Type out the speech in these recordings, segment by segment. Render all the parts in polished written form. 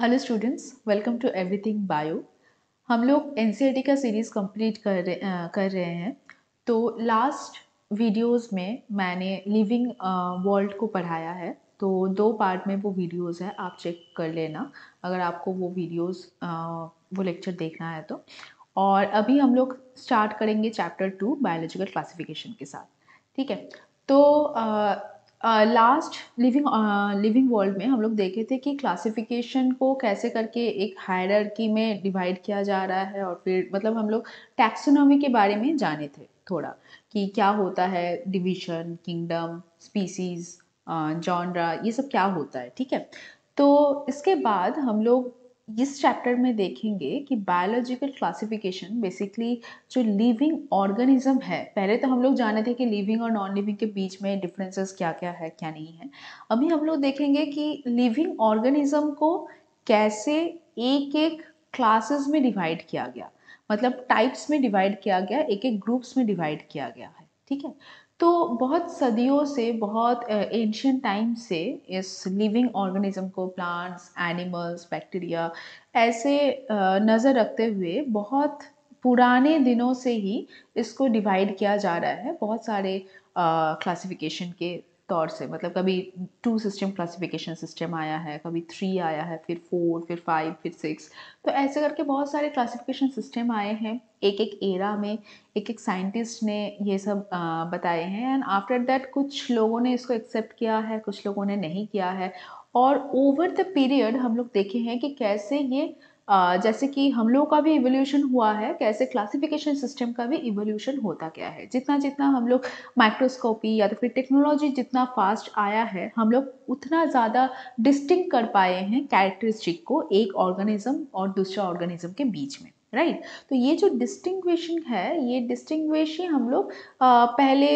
Hello students, welcome to everything bio. हम लोग NCERT का सीरीज़ कंप्लीट कर रहे हैं। तो लास्ट वीडियोस में मैंने लिविंग वर्ल्ड को पढ़ाया है, तो 2 पार्ट में वो वीडियोस हैं, आप चेक कर लेना अगर आपको वो वीडियोस वो लेक्चर देखना है तो। और अभी हम लोग स्टार्ट करेंगे चैप्टर 2 बायोलॉजिकल क्लासिफिकेशन के साथ, ठीक है। तो लास्ट लिविंग वर्ल्ड में हम लोग देखे थे कि क्लासिफिकेशन को कैसे करके एक हायरार्की में डिवाइड किया जा रहा है, और फिर मतलब हम लोग टैक्सोनॉमी के बारे में जाने थे थोड़ा कि क्या होता है डिवीजन, किंगडम, स्पीसीज, जॉनरा, ये सब क्या होता है, ठीक है। तो इसके बाद हम लोग इस चैप्टर में देखेंगे कि बायोलॉजिकल क्लासिफिकेशन बेसिकली जो लिविंग ऑर्गेनिज्म है, पहले तो हम लोग जाने थे कि लिविंग और नॉन लिविंग के बीच में डिफरेंसेस क्या क्या है, क्या नहीं है। अभी हम लोग देखेंगे कि लिविंग ऑर्गेनिज्म को कैसे एक एक क्लासेस में डिवाइड किया गया, मतलब टाइप्स में डिवाइड किया गया, एक एक ग्रुप्स में डिवाइड किया गया है, ठीक है। तो बहुत सदियों से, बहुत एंशियंट टाइम से इस लिविंग ऑर्गेनिज्म को प्लांट्स, एनिमल्स, बैक्टीरिया ऐसे नज़र रखते हुए बहुत पुराने दिनों से ही इसको डिवाइड किया जा रहा है बहुत सारे क्लासिफिकेशन के तौर से। मतलब कभी 2 सिस्टम क्लासिफिकेशन सिस्टम आया है, कभी 3 आया है, फिर 4, फिर 5, फिर 6, तो ऐसे करके बहुत सारे क्लासिफिकेशन सिस्टम आए हैं। एक एक एरा में एक एक साइंटिस्ट ने ये सब बताए हैं, एंड आफ्टर दैट कुछ लोगों ने इसको एक्सेप्ट किया है, कुछ लोगों ने नहीं किया है। और ओवर द पीरियड हम लोग देखे हैं कि कैसे ये जैसे कि हम लोगों का भी इवोल्यूशन हुआ है, कैसे क्लासिफिकेशन सिस्टम का भी इवोल्यूशन होता गया है। जितना जितना हम लोग माइक्रोस्कोपी या तो फिर टेक्नोलॉजी जितना फास्ट आया है, हम लोग उतना ज़्यादा डिस्टिंक्ट कर पाए हैं कैरेक्टरिस्टिक को एक ऑर्गेनिज्म और दूसरे ऑर्गेनिज्म के बीच में, राइट। तो ये जो डिस्टिंग्विशिंग है, ये डिस्टिंग्विशिंग हम लोग पहले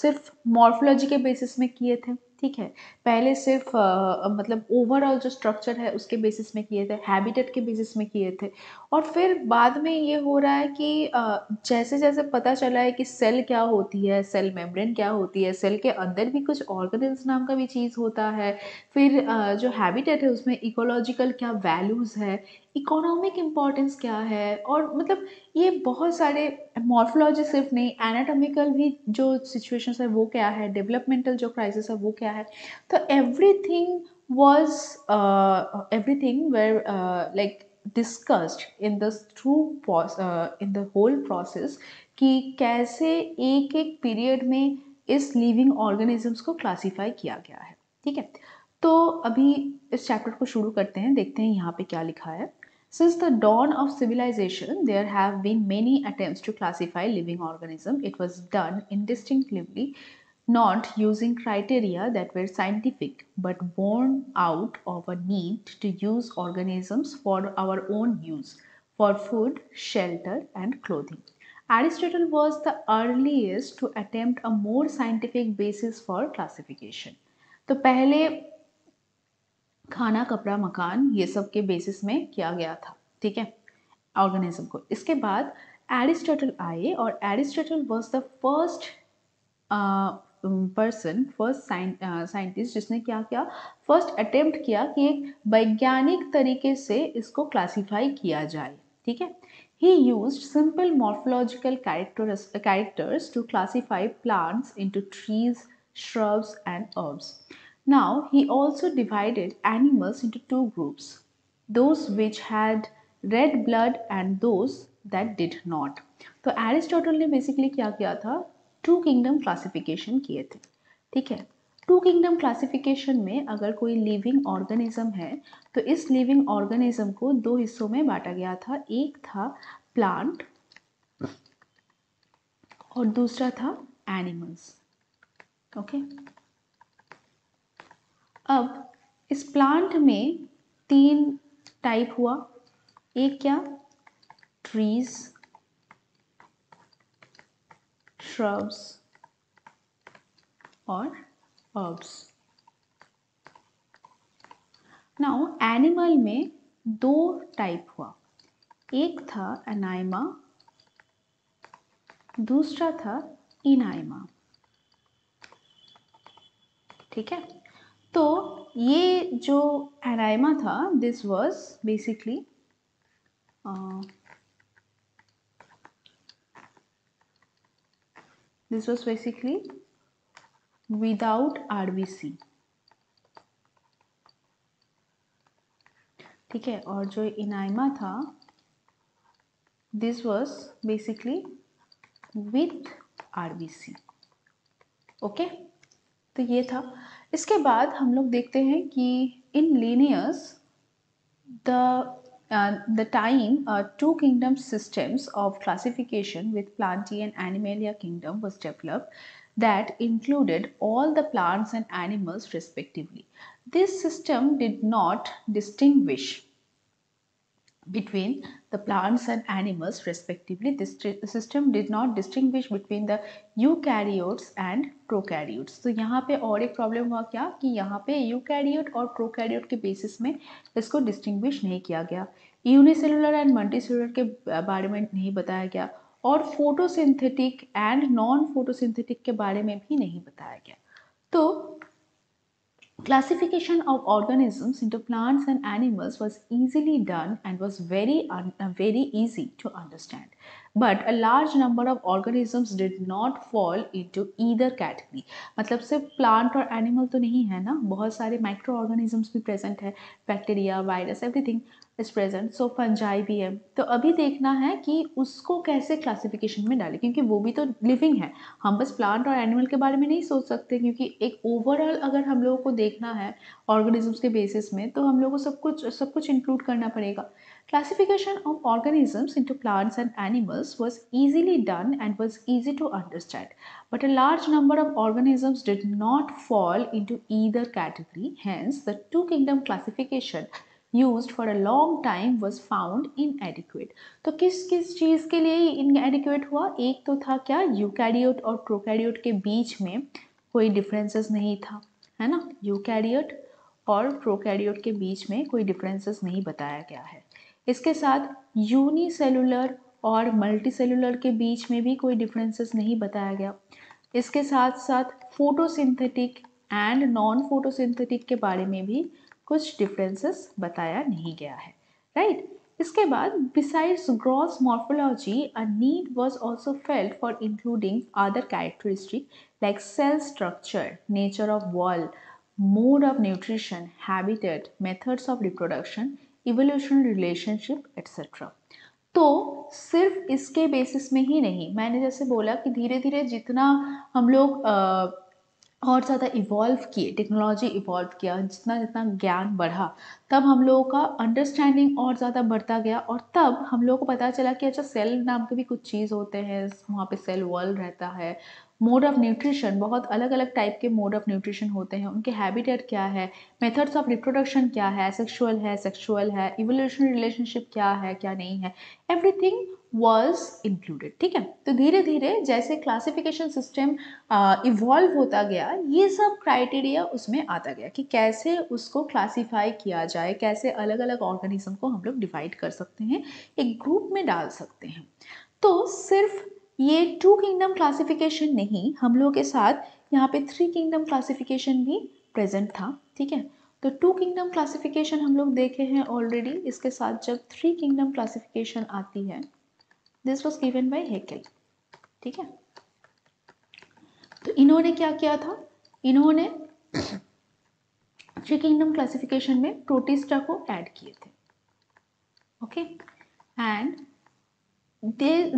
सिर्फ मॉर्फोलॉजी के बेसिस में किए थे, ठीक है। पहले सिर्फ मतलब ओवरऑल जो स्ट्रक्चर है उसके बेसिस में किए थे, हैबिटेट के बेसिस में किए थे। और फिर बाद में ये हो रहा है कि जैसे जैसे पता चला है कि सेल क्या होती है, सेल मेम्ब्रेन क्या होती है, सेल के अंदर भी कुछ ऑर्गेनल्स नाम का भी चीज़ होता है, फिर जो हैबिटेट है उसमें इकोलॉजिकल क्या वैल्यूज़ है, इकोनॉमिक इम्पॉर्टेंस क्या है, और मतलब ये बहुत सारे मॉर्फोलॉजी सिर्फ नहीं, एनाटॉमिकल भी जो सिचुएशंस है वो क्या है, डेवलपमेंटल जो क्राइसिस है वो क्या है। तो everything were like discussed in the whole process कि कैसे एक एक पीरियड में इस लिविंग ऑर्गेनिजम्स को क्लासीफाई किया गया है, ठीक है। तो अभी इस चैप्टर को शुरू करते हैं, देखते हैं यहाँ पे क्या लिखा है। Since the dawn of civilization, there have been many attempts to classify living organisms. It was done indistinctly, not using criteria that were scientific, but born out of a need to use organisms for our own use, for food, shelter, and clothing. Aristotle was the earliest to attempt a more scientific basis for classification. तो पहले खाना, कपड़ा, मकान, ये सब के basis में किया गया था, ठीक है, ऑर्गेनिज्म को। इसके बाद एरिस्टोटल आए, और Aristotle was the first person, first scientist जिसने क्या किया, फर्स्ट अटेम्प्ट किया कि एक वैज्ञानिक तरीके से इसको क्लासिफाई किया जाए, ठीक है। He used simple morphological characters to classify plants into trees, shrubs and herbs. Now he also divided animals into 2 groups, those which had red blood and those that did not. तो Aristotle ने basically क्या किया था, 2 kingdom classification किए थे, ठीक है। 2 kingdom classification में अगर कोई लिविंग ऑर्गेनिज्म है तो इस लिविंग ऑर्गेनिज्म को 2 हिस्सों में बांटा गया था, एक था प्लांट और दूसरा था एनिमल्स, ओके। अब इस प्लांट में 3 टाइप हुआ, एक क्या, ट्रीज, श्रब्स और हर्ब्स। नाउ एनिमल में 2 टाइप हुआ, एक था एनाइमा, दूसरा था इनाइमा, ठीक है। तो ये जो एनाइमा था this was basically without RBC, ठीक है। और जो एनाइमा था this was basically with RBC, okay. तो ये था। इसके बाद हम लोग देखते हैं कि in Linnaeus the time two kingdom systems of classification with Plantae and Animalia kingdom was developed that included all the plants and animals respectively. This system did not distinguish between the plants and animals respectively. This system did not distinguish between the eukaryotes and prokaryotes. तो यहाँ पे और एक problem हुआ क्या कि यहाँ पे यूकैरियोट और प्रोकैरियोट के बेसिस में इसको डिस्टिंग्विश नहीं किया गया, यूनिसेलुलर एंड मल्टीसेलुलर के बारे में नहीं बताया गया और फोटोसिंथेटिक एंड नॉन फोटोसिंथेटिक के बारे में भी नहीं बताया गया। तो classification of organisms into plants and animals was easily done and was very easy to understand, but a large number of organisms did not fall into either category. मतलब सिर्फ plant और animal तो नहीं है ना, बहुत सारे micro organisms भी present है, bacteria, virus, everything is present, so fungi भी है। तो अभी देखना है कि उसको कैसे classification में डालें, क्योंकि वो भी तो living है। हम बस plant और animal के बारे में नहीं सोच सकते, क्योंकि एक overall अगर हम लोगों को देखना है organisms के basis में तो हम लोगों को सब कुछ include करना पड़ेगा। Classification of organisms into plants and animals was easily done and was easy to understand, but a large number of organisms did not fall into either category. Hence, the two-kingdom classification used for a long time was found inadequate. तो किस चीज़ के लिए inadequate हुआ? एक तो था क्या, eukaryote और प्रोकैरियोट के बीच में कोई differences नहीं था, है ना। यूकैरियोट और प्रोकैरियोट के बीच में कोई differences नहीं बताया गया है। इसके साथ यूनिसेलुलर और मल्टीसेलुलर के बीच में भी कोई डिफरेंसेस नहीं बताया गया। इसके साथ साथ फोटोसिंथेटिक एंड नॉन फोटोसिंथेटिक के बारे में भी कुछ डिफरेंसेस बताया नहीं गया है, राइट। इसके बाद besides gross morphology a need was also felt for including other characteristic like cell structure, nature of wall, mode of nutrition, habitat, methods of reproduction, evolution, relationship etcetera. तो सिर्फ इसके बेसिस में ही नहीं, मैंने जैसे बोला कि धीरे धीरे जितना हम लोग और ज़्यादा इवॉल्व किए, टेक्नोलॉजी इवॉल्व किया, जितना जितना ज्ञान बढ़ा तब हम लोगों का अंडरस्टैंडिंग और ज़्यादा बढ़ता गया और तब हम लोगों को पता चला कि अच्छा सेल नाम के भी कुछ चीज़ होते हैं, वहाँ पे सेल वॉल रहता है, मोड ऑफ न्यूट्रिशन, बहुत अलग अलग टाइप के मोड ऑफ न्यूट्रिशन होते हैं, उनके हैबिटेट क्या है, मेथड्स ऑफ रिप्रोडक्शन क्या है, सेक्सुअल है, सेक्सुअल है, इवोल्यूशनरी रिलेशनशिप क्या है, क्या नहीं है, एवरीथिंग वॉज इंक्लूडेड, ठीक है। तो धीरे धीरे जैसे क्लासिफिकेशन सिस्टम इवॉल्व होता गया ये सब क्राइटेरिया उसमें आता गया कि कैसे उसको क्लासीफाई किया जाए, कैसे अलग अलग ऑर्गेनिज्म को हम लोग डिवाइड कर सकते हैं, एक ग्रुप में डाल सकते हैं। तो सिर्फ ये टू किंगडम क्लासिफिकेशन नहीं, हम लोगों के साथ यहाँ पे थ्री किंगडम क्लासिफिकेशन भी प्रेजेंट था, ठीक है। तो टू किंगडम क्लासिफिकेशन हम लोग देखे हैं ऑलरेडी, इसके साथ जब थ्री किंगडम क्लासिफिकेशन आती है this was given by Haeckel, ठीक है। तो इन्होंने क्या किया था, इन्होंने थ्री किंगडम क्लासिफिकेशन में प्रोटिस्टा को ऐड किए थे, okay, and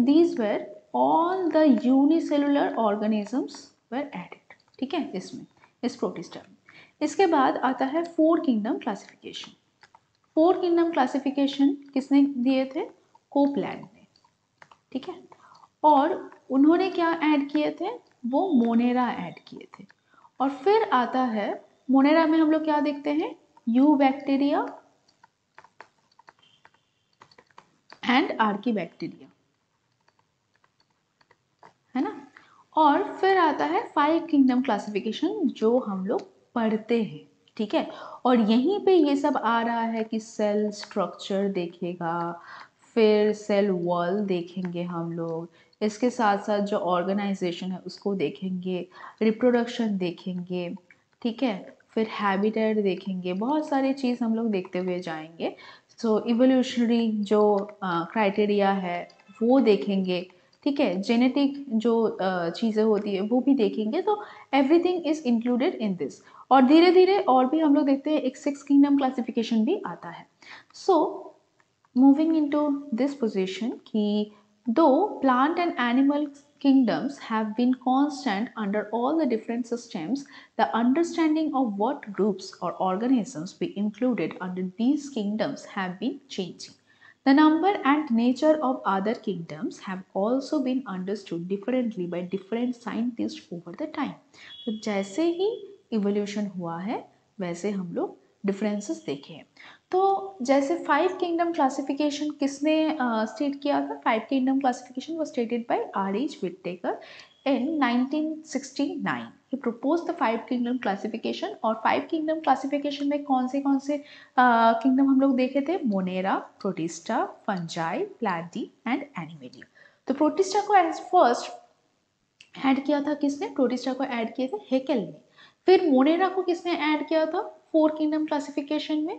these were All the unicellular organisms were added, ठीक है, इसमें इस प्रोटिस्टा में। इसके बाद आता है four kingdom classification. Four kingdom classification किसने दिए थे? कोपलैंड ने, ठीक है। और उन्होंने क्या ऐड किए थे? वो मोनेरा ऐड किए थे। और फिर आता है मोनेरा में हम लोग क्या देखते हैं, यूबैक्टीरिया एंड आर्कीबैक्टीरिया, है ना। और फिर आता है फाइव किंगडम क्लासिफिकेशन जो हम लोग पढ़ते हैं, ठीक है। और यहीं पे ये सब आ रहा है कि सेल स्ट्रक्चर देखेगा, फिर सेल वॉल देखेंगे हम लोग, इसके साथ साथ जो ऑर्गेनाइजेशन है उसको देखेंगे, रिप्रोडक्शन देखेंगे, ठीक है, फिर हैबिटेट देखेंगे, बहुत सारी चीज़ हम लोग देखते हुए जाएंगे। सो इवोल्यूशनरी जो क्राइटेरिया है वो देखेंगे, ठीक है, जेनेटिक जो चीज़ें होती है वो भी देखेंगे। तो everything is included in this. और धीरे धीरे और भी हम लोग देखते हैं एक सिक्स किंगडम क्लासिफिकेशन भी आता है। So moving into this position कि दो plant and animal kingdoms have been constant under all the different systems, the understanding of what groups or organisms be included under these kingdoms have been changing. The number and nature of other kingdoms have also been understood differently by different scientists over the time. तो जैसे ही evolution हुआ है वैसे हम लोग differences देखे हैं। तो जैसे फाइव किंगडम क्लासिफिकेशन किसने स्टेट किया था? Five kingdom classification was stated by R H. Whittaker in 1969। He propose the five kingdom classification. और फाइव किंगडम क्लासिफिकेशन में कौन से किंगडम हम लोग देखे थे? Monera, Protista, Fungi, Plantae and Animalia. तो प्रोटिस्टा को एज फर्स्ट ऐड किया था किसने? प्रोटिस्टा को ऐड किए थे हेकेल ने। फिर मोनेरा को किसने ऐड किया था? फोर किंगडम क्लासिफिकेशन में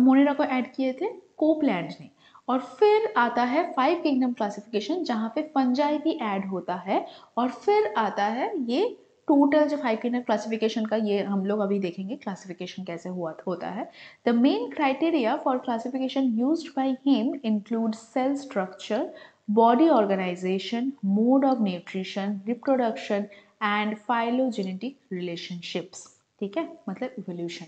मोनेरा को ऐड किए थे कोपलैंड ने। और फिर आता है फाइव किंगडम क्लासिफिकेशन जहाँ पे फंजाई भी ऐड होता है। और फिर आता है ये टोटल जो फाइव किंगडम क्लासिफिकेशन का, ये हम लोग अभी देखेंगे क्लासिफिकेशन कैसे होता है। The main criteria for classification used by him include cell structure, body organisation, mode of nutrition, reproduction and phylogenetic relationships. ठीक है, मतलब इवोल्यूशन।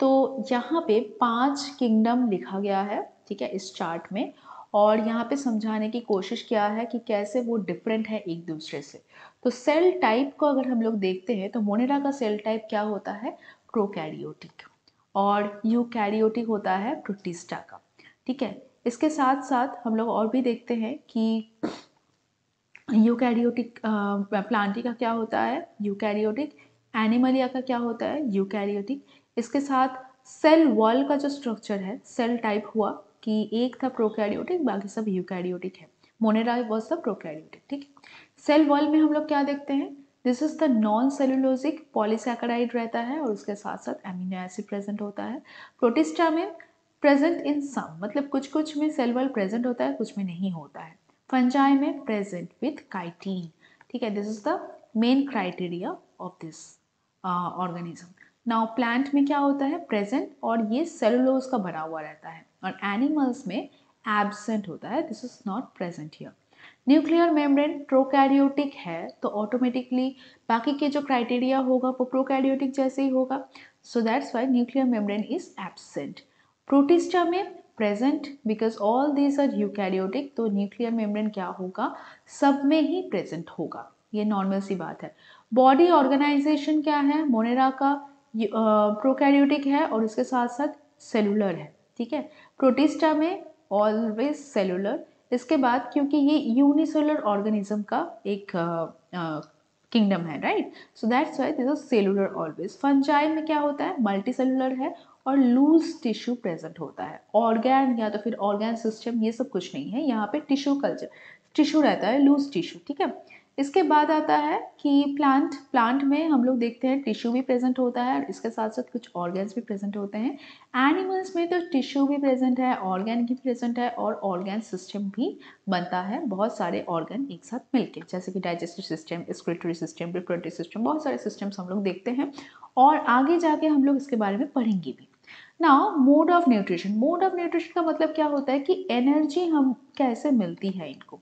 तो यहाँ पे पांच किंगडम लिखा गया है, ठीक है, इस चार्ट में। और यहाँ पे समझाने की कोशिश किया है कि कैसे वो डिफरेंट है एक दूसरे से। तो सेल टाइप को अगर हम लोग देखते हैं तो मोनेरा का सेल टाइप क्या होता है? प्रोकैरियोटिक। और यूकैरियोटिक होता है प्रोटिस्टा का, ठीक है। इसके साथ साथ हम लोग और भी देखते हैं कि यूकैरियोटिक प्लांटी का क्या होता है? यूकैरियोटिक। एनिमलिया का क्या होता है? यूकैरियोटिक। इसके साथ सेल वॉल का जो स्ट्रक्चर है, सेल टाइप हुआ कि एक था प्रोकैरियोटिक, बाकी सब यूकैरियोटिक है। मोनेरा वाज द प्रोकैरियोटिक, ठीक है। सेल वॉल में हम लोग क्या देखते हैं? This is the non cellulosic polysaccharide रहता है और उसके साथ साथ एमिनो एसिड प्रेजेंट होता है। प्रोटिस्टा में प्रेजेंट इन सम, मतलब कुछ कुछ में सेल वॉल प्रेजेंट होता है, कुछ में नहीं होता है। फंजाई में प्रेजेंट विथ काइटीन, ठीक है। This is the main criteria of this organism. Now plant में क्या होता है? प्रेजेंट, और ये सेलुलोज का बना हुआ रहता है। और एनिमल्स में एब्सेंट होता है, this is not present here. Nuclear membrane prokaryotic है तो ऑटोमेटिकली बाकी के जो क्राइटेरिया होगा वो प्रोकैरियोटिक जैसे ही होगा। So that's why nuclear membrane is absent. Protista में present because all these are eukaryotic, तो न्यूक्लियर मेम्ब्रेन क्या होगा? सब में ही प्रेजेंट होगा, ये नॉर्मल सी बात है। बॉडी ऑर्गेनाइजेशन क्या है? मोनेरा का प्रोकैरियोटिक है और उसके साथ साथ सेलुलर है, ठीक है। प्रोटिस्टा में ऑलवेज सेलुलर। इसके बाद क्योंकि ये यूनिसेलुलर ऑर्गेनिज्म का एक किंगडम है, right, so that's why this is cellular always. Fungi में क्या होता है? मल्टी सेलुलर है और लूज टिश्यू प्रेजेंट होता है। ऑर्गेन या तो फिर ऑर्गेन सिस्टम ये सब कुछ नहीं है, यहाँ पे टिश्यू कल्चर टिश्यू रहता है, लूज टिश्यू, ठीक है। इसके बाद आता है कि प्लांट में हम लोग देखते हैं टिश्यू भी प्रेजेंट होता है और इसके साथ साथ कुछ ऑर्गन्स भी प्रेजेंट होते हैं। एनिमल्स में तो टिश्यू भी प्रेजेंट है, ऑर्गन भी प्रेजेंट है और ऑर्गन सिस्टम भी बनता है, बहुत सारे ऑर्गन एक साथ मिलके, जैसे कि digestive system, excretory system, reproductive system, बहुत सारे सिस्टम्स हम लोग देखते हैं। और आगे जाके हम लोग इसके बारे में पढ़ेंगे भी। Now mode of nutrition. Mode of nutrition का मतलब क्या होता है कि एनर्जी हम कैसे मिलती है इनको,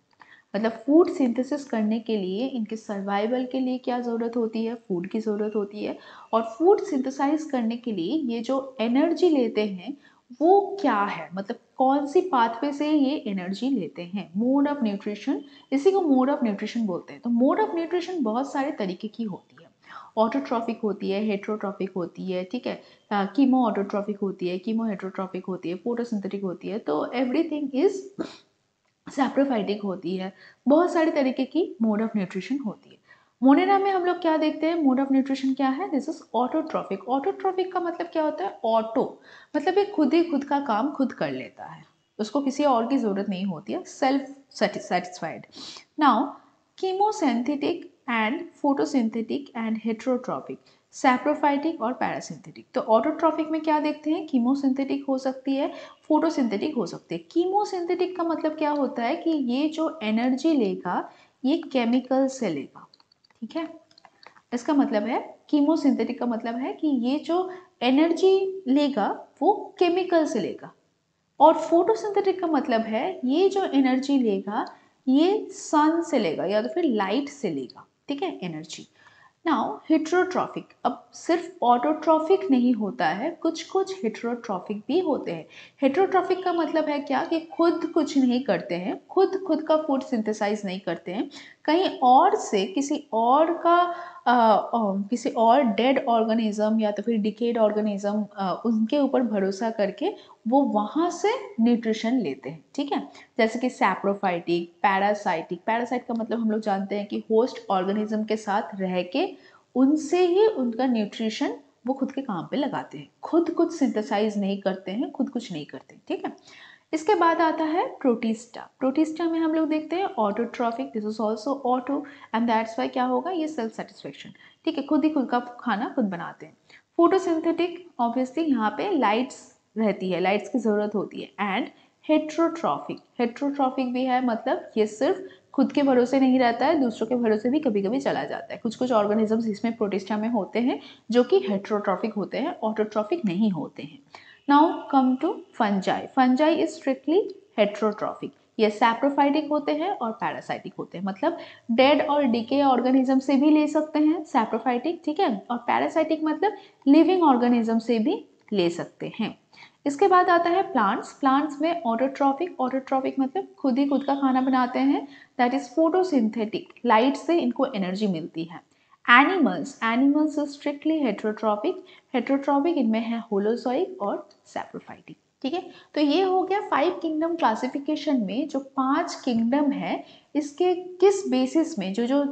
मतलब फूड सिंथेसिस करने के लिए, इनके सर्वाइवल के लिए क्या ज़रूरत होती है? फूड की ज़रूरत होती है। और फूड सिंथेसाइज करने के लिए ये जो एनर्जी लेते हैं वो क्या है, मतलब कौन सी पाथवे से ये एनर्जी लेते हैं, मोड ऑफ न्यूट्रिशन, इसी को मोड ऑफ न्यूट्रिशन बोलते हैं। तो मोड ऑफ न्यूट्रिशन बहुत सारे तरीके की होती है। ऑटोट्रॉफिक होती है, हेट्रोट्रॉफिक होती है, ठीक है, कीमो ऑटोट्रॉफिक होती है, कीमो हेट्रोट्रॉफिक होती है, फोटोसिंथेटिक होती है, तो एवरीथिंग इज़ सैप्रोफाइटिक होती है। बहुत सारे तरीके की मोड ऑफ न्यूट्रिशन होती है। मोनेरा में हम लोग क्या देखते हैं? मोड ऑफ न्यूट्रिशन क्या है? This is autotrophic. ऑटोट्रॉफिक का मतलब क्या होता है? ऑटो मतलब ये खुद ही खुद का काम खुद कर लेता है, उसको किसी और की ज़रूरत नहीं होती है, self satisfied. Now chemosynthetic and photosynthetic and heterotrophic, saprophytic और पैरासिंथेटिक। तो ऑटोट्रॉफिक में क्या देखते हैं, कीमोसिंथेटिक हो सकती है, फोटोसिंथेटिक हो सकती है। कीमोसिंथेटिक का मतलब क्या होता है कि ये जो एनर्जी लेगा ये केमिकल से लेगा, ठीक है। इसका मतलब है कीमोसिंथेटिक का मतलब है कि ये जो एनर्जी लेगा वो केमिकल से लेगा, और फोटोसिंथेटिक का मतलब है ये जो एनर्जी लेगा ये सन से लेगा या तो फिर लाइट से लेगा, ठीक है, एनर्जी। नाउ हेटरोट्रॉफिक, अब सिर्फ ऑटोट्रॉफिक नहीं होता है, कुछ कुछ हेटरोट्रॉफिक भी होते हैं। हेटरोट्रॉफिक का मतलब है क्या कि खुद कुछ नहीं करते हैं, खुद का फूड सिंथेसाइज नहीं करते हैं, कहीं और से किसी और का किसी और डेड ऑर्गेनिज्म या तो फिर डिकेड ऑर्गेनिज्म उनके ऊपर भरोसा करके वो वहाँ से न्यूट्रिशन लेते हैं, ठीक है। जैसे कि सैप्रोफाइटिक, पैरासाइटिक। पैरासाइट का मतलब हम लोग जानते हैं कि होस्ट ऑर्गेनिज्म के साथ रह के उनसे ही उनका न्यूट्रिशन वो खुद के काम पे लगाते हैं, खुद कुछ सिंथेसाइज नहीं करते हैं, खुद कुछ नहीं करते, ठीक है। इसके बाद आता है प्रोटिस्टा। प्रोटिस्टा में हम लोग देखते हैं autotrophic, this is also auto and that's why क्या होगा, ये सेल्फ सेटिस्फेक्शन, ठीक है, खुद ही खुद का खाना खुद बनाते हैं। फोटोसिंथेटिक, ऑब्वियसली यहाँ पे लाइट्स रहती है, लाइट्स की ज़रूरत होती है। एंड हेटरोट्रॉफिक, हेटरोट्रॉफिक भी है, मतलब ये सिर्फ खुद के भरोसे नहीं रहता है, दूसरों के भरोसे भी कभी कभी चला जाता है। कुछ कुछ ऑर्गेनिजम्स इसमें प्रोटिस्टा में होते हैं जो कि हेटरोट्रॉफिक होते हैं, ऑटोट्रॉफिक नहीं होते हैं। Now come to fungi. Fungi is strictly heterotrophic, ये सैप्रोफाइटिक होते हैं और पैरासाइटिक होते हैं, मतलब डेड और डिके ऑर्गेनिज्म से भी ले सकते हैं सैप्रोफाइटिक, ठीक है, और पैरासाइटिक मतलब लिविंग ऑर्गेनिज्म से भी ले सकते हैं। इसके बाद आता है प्लांट्स। प्लांट्स में ऑटोट्रॉफिक, ऑटोट्रॉफिक मतलब खुद ही खुद का खाना बनाते हैं, दैट इज फोटोसिंथेटिक, लाइट से इनको एनर्जी मिलती है। Animals, animals is strictly heterotrophic, heterotrophic इनमें है होलोजोइक और सैप्रोफाइटिक, ठीक है। तो ये हो गया 5 किंगडम क्लासिफिकेशन में जो 5 किंगडम है, इसके किस बेसिस में जो जो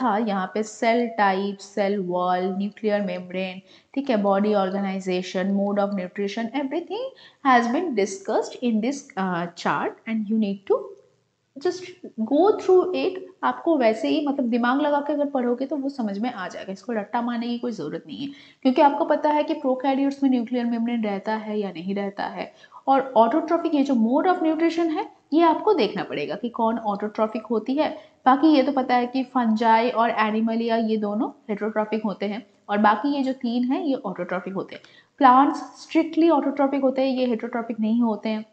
था यहाँ पे cell type, cell wall, nuclear membrane, ठीक है, body organisation, mode of nutrition, everything has been discussed in this chart and you need to just go through it. आपको वैसे ही मतलब दिमाग लगा के अगर पढ़ोगे तो वो समझ में आ जाएगा, इसको रट्टा मारने की कोई ज़रूरत नहीं है, क्योंकि आपको पता है कि प्रोकैरियोट्स में न्यूक्लियर मेम्ब्रेन रहता है या नहीं रहता है। और ऑटोट्रॉफिक, ये जो मोड ऑफ न्यूट्रिशन है ये आपको देखना पड़ेगा कि कौन ऑटोट्रॉफिक होती है। बाकी ये तो पता है कि फंजाई और एनिमलिया ये दोनों हेटरोट्रॉफिक होते हैं, और बाकी ये जो 3 हैं ये ऑटोट्रॉफिक होते हैं। प्लांट्स स्ट्रिक्टली ऑटोट्रॉफिक होते हैं, ये हेटरोट्रॉफिक नहीं होते हैं।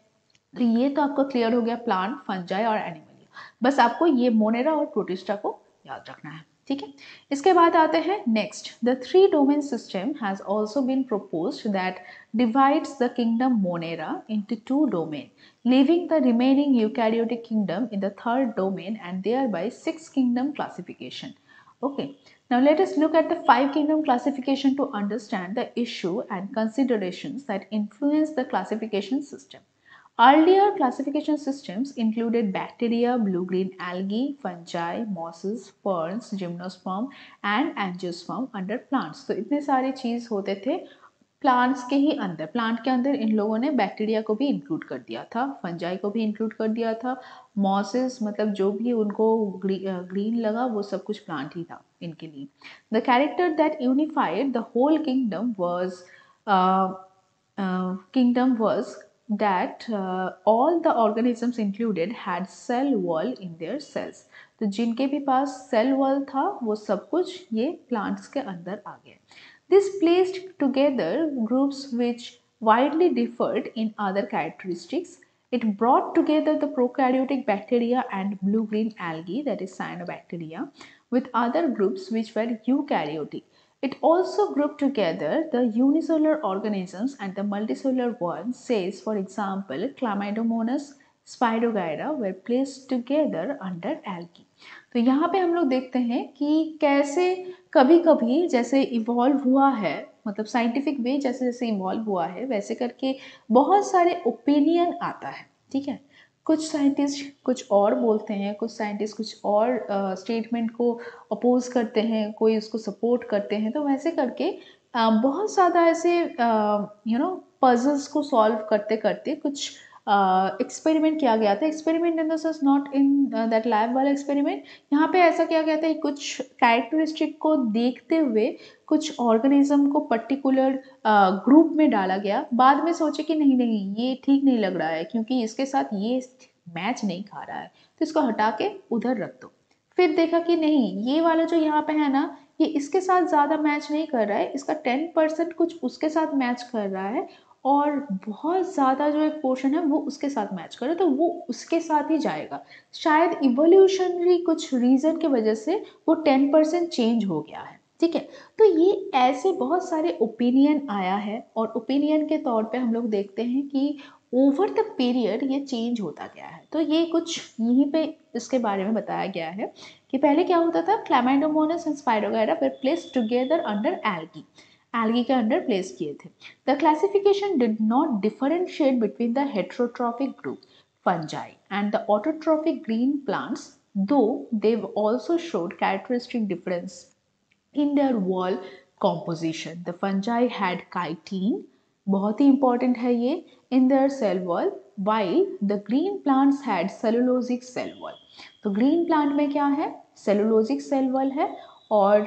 तो ये तो आपको क्लियर हो गया, प्लांट, फंजाई और एनिमलिया। बस आपको ये मोनेरा और प्रोटिस्टा को याद रखना है, ठीक है। इसके बाद आते हैं next, the 3 domain system has also been proposed that divides the kingdom Monera into 2 domain, living the remaining eukaryotic kingdom in the 3rd domain and thereby 6 kingdom classification. Okay, now let us look at the 5 kingdom classification to understand the issue and considerations that influence the classification system. Earlier classification systems included bacteria, blue-green algae, fungi, mosses, ferns, gymnosperm and angiosperm under plants. तो इतने सारे चीज़ होते थे plants के ही अंदर। Plant के अंदर इन लोगों ने बैक्टीरिया को भी इंक्लूड कर दिया था, फंजाई को भी इंक्लूड कर दिया था, मॉसेस मतलब जो भी उनको ग्रीन लगा वो सब कुछ प्लांट ही था इनके लिए। The character that unified the whole kingdom was that all the organisms included had cell wall in their cells. तो जिनके भी पास सेल वॉल था वो सब कुछ ये प्लांट्स के अंदर आ गए। This placed together groups which widely differed in other characteristics. It brought together the prokaryotic bacteria and blue-green algae, that is cyanobacteria, with other groups which were eukaryotic. It also grouped together the unicellular organisms and the multicellular ones, says for example Chlamydomonas, Spirogyra were placed together under algae. तो यहाँ पे हम लोग देखते हैं कि कैसे कभी कभी जैसे इवॉल्व हुआ है, मतलब साइंटिफिक वे जैसे जैसे इवॉल्व हुआ है वैसे करके बहुत सारे ओपिनियन आता है, ठीक है। कुछ साइंटिस्ट कुछ और बोलते हैं, कुछ साइंटिस्ट कुछ और स्टेटमेंट को अपोज करते हैं, कोई उसको सपोर्ट करते हैं। तो वैसे करके बहुत ज़्यादा ऐसे पजल्स को सॉल्व करते करते कुछ एक्सपेरिमेंट किया गया था, experiment in the sense not in that lab वाला एक्सपेरिमेंट, यहाँ पे ऐसा किया गया था कि कुछ कैरेक्टरिस्टिक को देखते हुए कुछ ऑर्गेनिज्म को पर्टिकुलर ग्रुप में डाला गया, बाद में सोचे कि नहीं नहीं ये ठीक नहीं लग रहा है क्योंकि इसके साथ ये मैच नहीं खा रहा है तो इसको हटा के उधर रख दो, फिर देखा कि नहीं ये वाला जो यहाँ पे है ना ये इसके साथ ज़्यादा मैच नहीं कर रहा है, इसका 10% कुछ उसके साथ मैच कर रहा है और बहुत ज़्यादा जो एक पोर्शन है वो उसके साथ मैच करे तो वो उसके साथ ही जाएगा, शायद इवोल्यूशनरी कुछ रीज़न की वजह से वो 10% चेंज हो गया है, ठीक है। तो ये ऐसे बहुत सारे ओपिनियन आया है और ओपिनियन के तौर पे हम लोग देखते हैं कि ओवर द पीरियड ये चेंज होता गया है। तो ये कुछ यहीं पे इसके बारे में बताया गया है कि पहले क्या होता था, Chlamydomonas and spirogyra were placed together under algae, algae के अंडर प्लेस किए थे। The classification did not differentiate between the heterotrophic group fungi and the autotrophic green plants though they also showed characteristic difference in their wall composition. The fungi had chitin, बहुत ही important है ये, in their cell wall, while the green plants had cellulosic cell wall. तो green plant में क्या है, cellulosic cell wall है और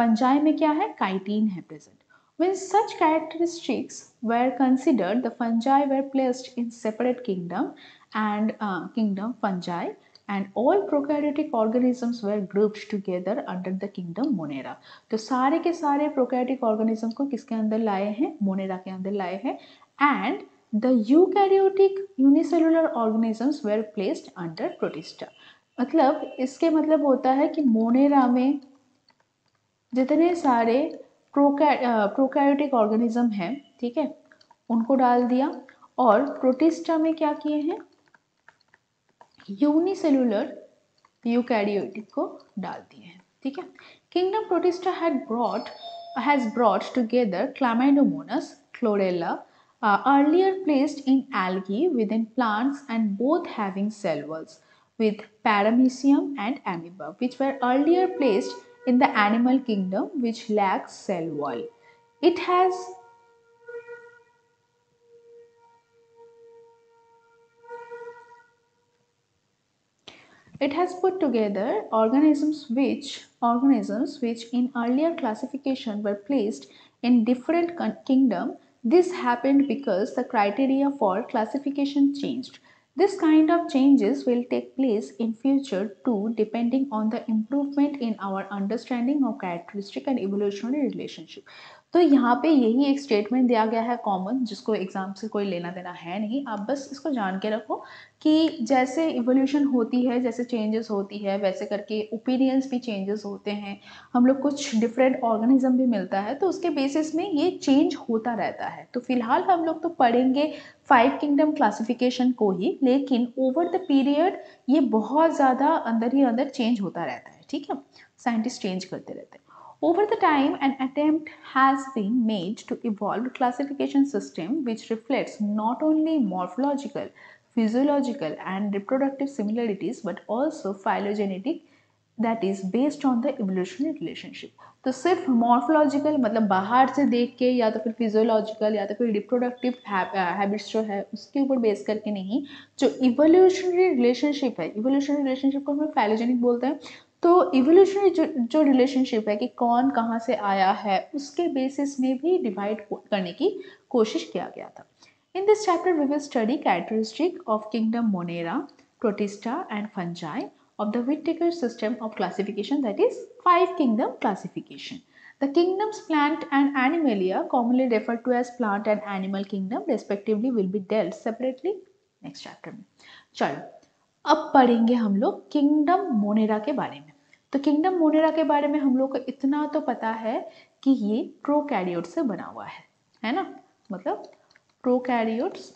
fungi में क्या है, chitin है present. When such characteristics were considered, the fungi were placed in separate kingdom and kingdom fungi. And all prokaryotic organisms were grouped together under the kingdom Monera. तो सारे के सारे prokaryotic organisms को किसके अंदर लाए हैं, Monera के अंदर लाए हैं। And the eukaryotic unicellular organisms were placed under Protista. मतलब इसके मतलब होता है कि Monera में जितने सारे prokaryotic organism हैं, ठीक है, उनको डाल दिया और Protista में क्या किए हैं, यूनिसेलुलर यूकैरियोटिक को डाल दिए हैं, ठीक है। Kingdom protista has brought together Chlamydomonas chlorella earlier placed in algae within plants and both having cell walls with paramecium and amoeba, which were earlier placed in the animal kingdom, which lacks cell wall. It has put together organisms which in earlier classification were placed in different kingdom. This happened because the criteria classification changed. This kind of changes will take place in future too, depending on the improvement in our understanding of characteristic and evolutionary relationship. तो यहाँ पे यही एक statement दिया गया है common, जिसको exam से कोई लेना देना है नहीं, आप बस इसको जान के रखो कि जैसे इवोल्यूशन होती है, जैसे चेंजेस होती है, वैसे करके ओपिनियंस भी चेंजेस होते हैं, हम लोग कुछ डिफरेंट ऑर्गेनिज्म भी मिलता है तो उसके बेसिस में ये चेंज होता रहता है। तो फिलहाल हम लोग तो पढ़ेंगे 5 किंगडम क्लासिफिकेशन को ही, लेकिन ओवर द पीरियड ये बहुत ज़्यादा अंदर ही अंदर चेंज होता रहता है, ठीक है, साइंटिस्ट चेंज करते रहते हैं। Over the time, an attempt has been made to evolve a classification system which reflects not only morphological, physiological and reproductive similarities but also phylogenetic, that is based on the evolutionary relationship. तो सिर्फ morphological मतलब बाहर से देख के या तो फिर physiological या तो फिर reproductive habits जो है उसके ऊपर बेस करके नहीं, जो evolutionary relationship है, evolutionary relationship को हम phylogenetic बोलते हैं। तो इवोल्यूशनरी जो रिलेशनशिप है कि कौन कहाँ से आया है उसके बेसिस में भी डिवाइड करने की कोशिश किया गया था। In this chapter we will study characteristic of kingdom Monera, protista and fungi of the Whittaker system of classification, that is 5 kingdom classification. The kingdoms plant and animalia, commonly referred to as plant and animal kingdom respectively, will be dealt separately next chapter में। चलो अब पढ़ेंगे हम लोग kingdom Monera के बारे में। तो किंगडम मोनेरा के बारे में हम लोग को इतना तो पता है कि ये प्रोकैरियोट से बना हुआ है ना, मतलब प्रोकैरियोटिक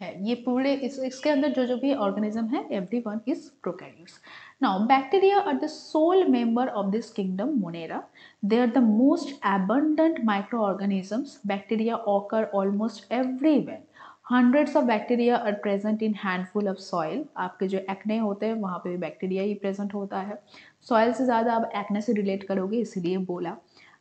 है ये पूरे, इसके अंदर जो जो भी ऑर्गेनिज्म है everyone is prokaryotes. Now bacteria are the sole member of this kingdom Monera. They are the most abundant micro organisms. Bacteria occur almost everywhere. Hundreds of bacteria are present in handful of soil. आपके जो acne होते हैं वहाँ पे भी bacteria ही present होता है. Soil से ज़्यादा आप एक्ने से रिलेट करोगे, इसीलिए बोला.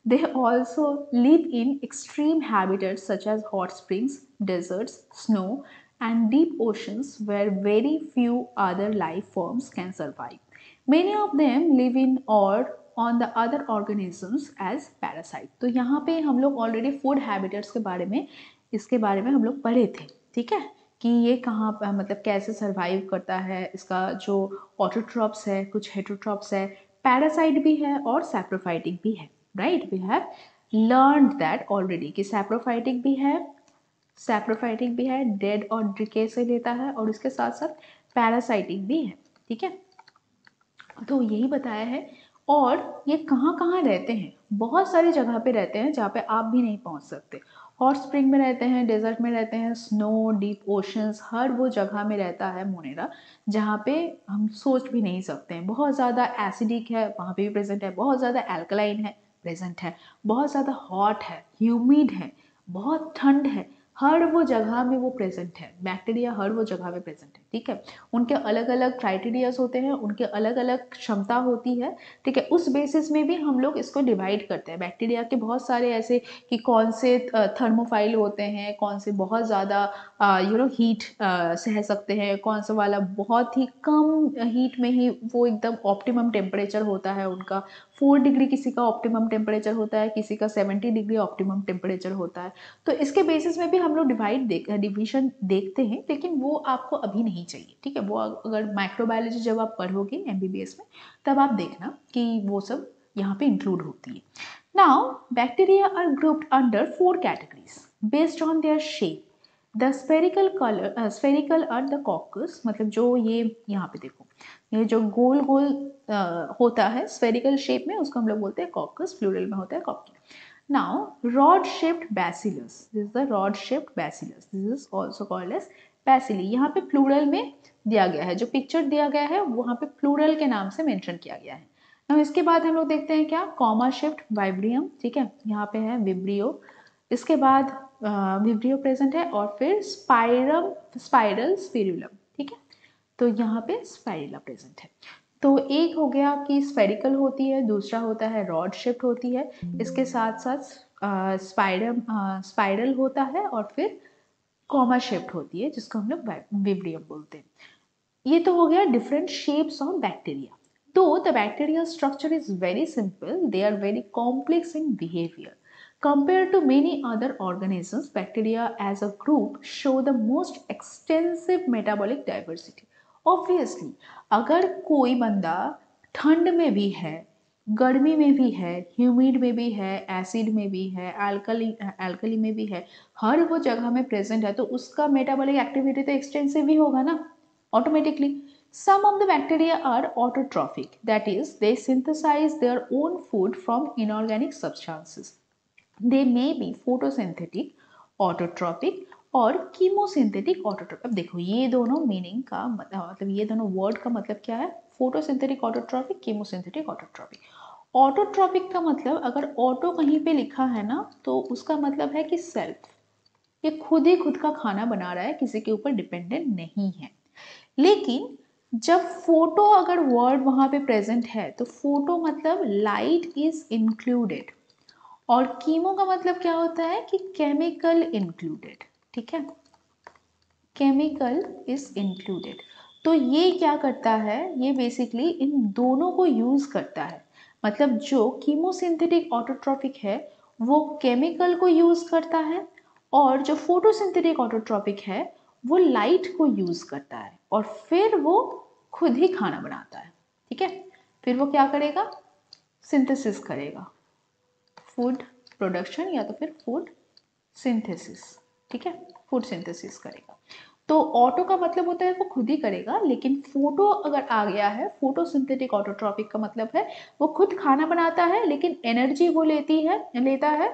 They also live in extreme habitats such as hot springs, deserts, snow, and deep oceans where very few other life forms can survive. Many of them live in or on the other organisms as parasite. तो यहाँ पे हम लोग already food habitats के बारे में हम लोग पढ़े थे, ठीक है, कि ये कहाँ मतलब कैसे सर्वाइव करता है, इसका जो ऑटोट्रॉप्स है, कुछ हेटरोट्रॉप्स है, पैरासाइट भी है और सैप्रोफाइटिक भी है, right. We have learned that already कि सैप्रोफाइटिक भी है, डेड और डिके से लेता है और इसके साथ साथ पैरासाइटिक भी है, ठीक है. तो यही बताया है. और ये कहाँ कहाँ रहते हैं, बहुत सारी जगह पे रहते हैं जहाँ पे आप भी नहीं पहुँच सकते. हॉट स्प्रिंग में रहते हैं, डेजर्ट में रहते हैं, स्नो, डीप ओशंस, हर वो जगह में रहता है मोनेरा जहाँ पे हम सोच भी नहीं सकते हैं. बहुत ज़्यादा एसिडिक है वहाँ पे भी प्रेजेंट है, बहुत ज़्यादा एल्कलाइन है प्रेजेंट है, बहुत ज़्यादा हॉट है, ह्यूमिड है, बहुत ठंड है, हर वो जगह में वो प्रेजेंट है. बैक्टीरिया हर वो जगह में प्रेजेंट है, ठीक है. उनके अलग अलग क्राइटेरियाज होते हैं, उनके अलग अलग क्षमता होती है, ठीक है. उस बेसिस में भी हम लोग इसको डिवाइड करते हैं. बैक्टीरिया के बहुत सारे ऐसे कि कौन से थर्मोफाइल होते हैं, कौन से बहुत ज़्यादा हीट सह सकते हैं, कौन सा वाला बहुत ही कम हीट में ही वो एकदम ऑप्टिमम टेम्परेचर होता है उनका. 4 डिग्री किसी का ऑप्टिमम टेम्परेचर होता है, किसी का 70 डिग्री ऑप्टिमम टेम्परेचर होता है. तो इसके बेसिस में भी हम लोग डिवीजन देखते हैं, लेकिन वो आपको अभी नहीं चाहिए, ठीक है. वो अगर माइक्रोबायोलॉजी जब आप पढ़ोगे MBBS में, तब आप देखना कि वो सब यहाँ पे इंक्लूड होती है. Now bacteria are grouped under 4 categories based on their shape. The spherical colour spherical are the coccus, मतलब जो ये यहाँ पे देखो, ये जो गोल गोल होता है स्फेरिकल शेप में, उसको हम लोग बोलते हैं कॉकस, प्लूरल में होता है cocci. Now, rod-shaped bacillus. This is the rod-shaped bacillus. This is also called as bacilli. यहाँ पे plural में दिया गया है, जो picture दिया गया है वहाँ पे plural के नाम से mention किया गया है. Now, इसके बाद हम लोग देखते हैं क्या, comma-shaped vibrio, ठीक है, यहाँ पे है vibrio. इसके बाद vibrio present है, और फिर spiral spirillum, ठीक है. तो यहाँ पे spirilla present है. तो एक हो गया कि स्फेरिकल होती है, दूसरा होता है रॉड शेप्ड होती है, इसके साथ साथ स्पाइरल होता है, और फिर कॉमा शेप्ड होती है जिसको हम लोग विब्रियम बोलते हैं. ये तो हो गया different shapes of bacteria. Though the bacterial structure is very simple, they are very complex in behaviour. Compared to many other organisms, bacteria as a group show the most extensive metabolic diversity. Obviously अगर कोई बंदा ठंड में भी है, गर्मी में भी है, ह्यूमिड में भी है, एसिड में भी है, अल्कली में भी है, हर वो जगह में प्रेजेंट है, तो उसका मेटाबॉलिक एक्टिविटी तो एक्सटेंसिव ही होगा ना automatically. Some of the bacteria are autotrophic, that is they synthesise their own food from inorganic substances. They may be photosynthetic autotrophic और कीमोसिंथेटिक ऑटोट्रॉपिक. अब देखो ये दोनों मीनिंग का मतलब, ये दोनों वर्ड का मतलब क्या है, photosynthetic autotrophic, chemosynthetic autotrophic. Autotrophic का मतलब अगर ऑटो कहीं पे लिखा है ना, तो उसका मतलब है कि सेल्फ, ये खुद ही खुद का खाना बना रहा है, किसी के ऊपर डिपेंडेंट नहीं है. लेकिन जब फोटो अगर वर्ड वहाँ पे प्रेजेंट है, तो फोटो मतलब लाइट इज इंक्लूडेड, और कीमो का मतलब क्या होता है कि केमिकल इंक्लूडेड, ठीक है, केमिकल इज इंक्लूडेड. तो ये क्या करता है, ये बेसिकली इन दोनों को यूज करता है. मतलब जो कीमोसिंथेटिक ऑटोट्रॉपिक है वो केमिकल को यूज करता है, और जो फोटोसिंथेटिक ऑटोट्रॉपिक है वो लाइट को यूज करता है, और फिर वो खुद ही खाना बनाता है, ठीक है. फिर वो क्या करेगा, सिंथेसिस करेगा, फूड प्रोडक्शन या तो फिर फूड सिंथेसिस, ठीक है, फूड सिंथेसिस करेगा. तो ऑटो का मतलब होता है वो खुद ही करेगा, लेकिन फोटो अगर आ गया है, फोटोसिंथेटिक ऑटोट्रॉपिक का मतलब है वो खुद खाना बनाता है, लेकिन एनर्जी वो लेता है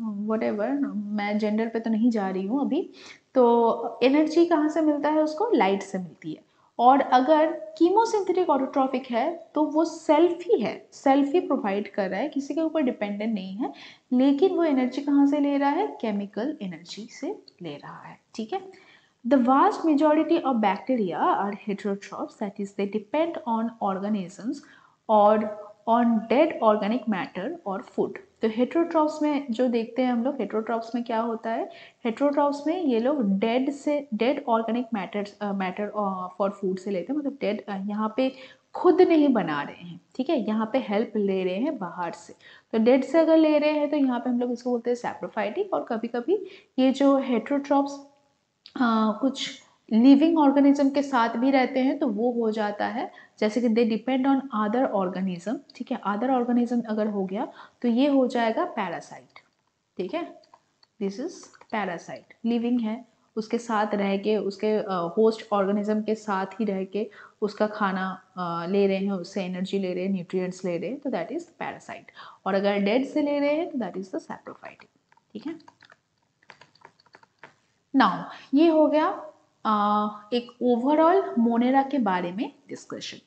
व्हाटएवर, मैं जेंडर पे तो नहीं जा रही हूँ अभी. तो एनर्जी कहाँ से मिलता है उसको, लाइट से मिलती है. और अगर कीमोसिंथेटिक ऑटोट्रॉपिक है तो वो सेल्फ ही है, सेल्फ ही प्रोवाइड कर रहा है, किसी के ऊपर डिपेंडेंट नहीं है, लेकिन वो एनर्जी कहाँ से ले रहा है, केमिकल एनर्जी से ले रहा है, ठीक है. The vast majority of bacteria are heterotrophs, that is they depend on organisms और ऑन डेड ऑर्गेनिक मैटर और फूड। तो हेटरोट्रॉफ्स में जो देखते हैं हम लोग, हेटरोट्रॉफ्स में क्या होता है, हेटरोट्रॉफ्स में ये लोग डेड से dead organic matter for food से लेते हैं, मतलब डेड यहाँ पे खुद नहीं बना रहे हैं, ठीक है, यहाँ पे हेल्प ले रहे हैं बाहर से। तो डेड से अगर ले रहे हैं तो यहाँ पे हम लोग इसको बोलते हैं सैप्रोफाइटिक। और कभी कभी ये जो हेटरोट्रॉफ्स कुछ लिविंग ऑर्गेनिज्म के साथ भी रहते हैं, तो वो हो जाता है जैसे कि they depend on other organism, ठीक है, अदर ऑर्गेनिज्म अगर हो गया तो ये हो जाएगा पैरासाइट, ठीक है, दिस इज पैरासाइट। लिविंग है, उसके साथ रह के, उसके होस्ट ऑर्गेनिज्म के साथ ही रह के उसका खाना ले रहे हैं, उससे एनर्जी ले रहे हैं, न्यूट्रिएंट्स ले रहे हैं, तो दैट इज़ पैरासाइट। और अगर डेड से ले रहे हैं तो दैट इज़ द सैप्रोफाइट, ठीक है। नाउ ये हो गया एक ओवरऑल मोनेरा के बारे में डिस्कशन।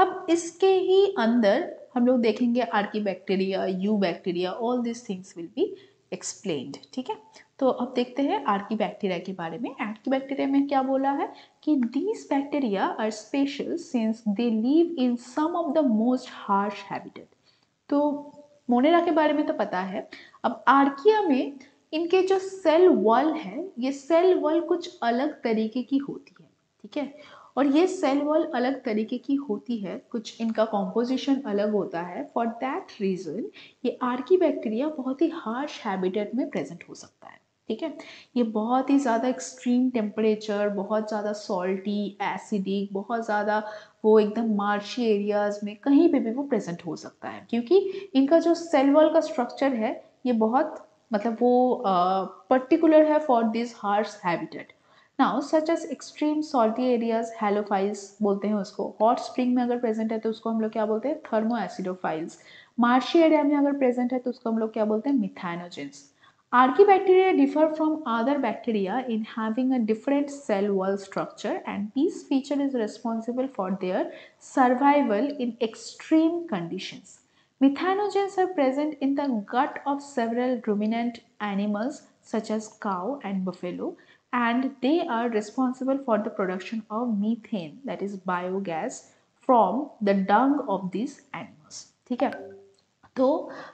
अब इसके ही अंदर हम लोग देखेंगे archaebacteria, eubacteria, all this things will be explained, ठीक है। तो अब देखते हैं आर्कीबैक्टीरिया के बारे में। आर्कीबैक्टीरिया में क्या बोला है कि these bacteria are special since they live in some of the most harsh habitat. तो मोनेरा के बारे में तो पता है, अब आर्किया में इनके जो सेल वॉल है, ये सेल वॉल कुछ अलग तरीके की होती है, ठीक है, और ये सेल वॉल अलग तरीके की होती है, कुछ इनका कॉम्पोजिशन अलग होता है। फॉर दैट रीज़न ये आर्कीबैक्टीरिया बहुत ही हार्श हैबिटेट में प्रेजेंट हो सकता है, ठीक है। ये बहुत ही ज़्यादा एक्सट्रीम टेम्परेचर, बहुत ज़्यादा सॉल्टी, एसिडिक, बहुत ज़्यादा वो एकदम मार्शी एरियाज़ में कहीं पे भी वो प्रेजेंट हो सकता है, क्योंकि इनका जो सेल वॉल का स्ट्रक्चर है ये बहुत मतलब वो पर्टिकुलर है for this harsh habitat. Now such as extreme salty areas, halophiles बोलते हैं उसको, हॉट स्प्रिंग में अगर प्रेजेंट है तो उसको हम लोग क्या बोलते हैं, थर्मो एसिडोफाइल्स। मार्शी एरिया में अगर प्रेजेंट है तो उसको हम लोग क्या बोलते हैं, methanogens. Archaebacteria differ from other bacteria in having a different cell wall structure and this feature is responsible for their survival in extreme conditions. Methanogens are present in the gut of several ruminant animals such as cow and buffalo and they are responsible for the production of methane, that is biogas, from the dung of these animals, ठीक है। तो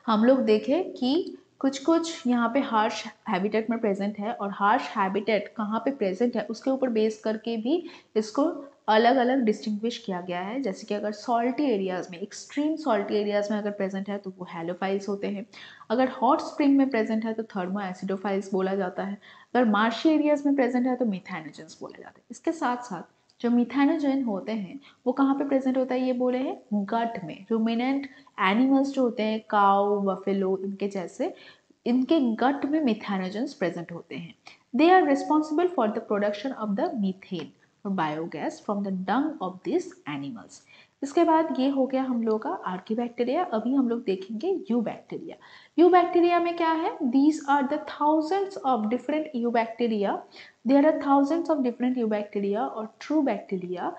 हम लोग देखें कि कुछ कुछ यहाँ पे हार्श हैबिटेट में प्रेजेंट है, और हार्श हैबिटेट कहाँ पे प्रेजेंट है उसके ऊपर बेस करके भी इसको अलग अलग डिस्टिंग्विश किया गया है। जैसे कि अगर सॉल्टी एरियाज़ में, एक्सट्रीम सॉल्टी एरियाज़ में अगर प्रेजेंट है तो वो हैलोफाइल्स होते हैं, अगर हॉट स्प्रिंग में प्रेजेंट है तो थर्मो एसिडोफाइल्स बोला जाता है, अगर मार्शी एरियाज़ में प्रेजेंट है तो मिथाइनोजेंस बोला जाता है। इसके साथ साथ जो मिथाइनोजेन होते हैं वो कहाँ पे प्रेजेंट होता है, ये बोले हैं गट में। रूमिनेंट एनिमल्स जो होते हैं, काऊ, बफेलो, इनके जैसे, इनके गट में मिथाइनोजेंस प्रेजेंट होते हैं। They are responsible for the production of the methane और biogas from the dung of this animals. इसके बाद ये हो गया हम लोग का आर्कीबैक्टीरिया। अभी हम लोग देखेंगे यूबैक्टीरिया। यूबैक्टीरिया में क्या है, these are the thousands of different eubacteria, there are thousands of different eubacteria और true bacteria.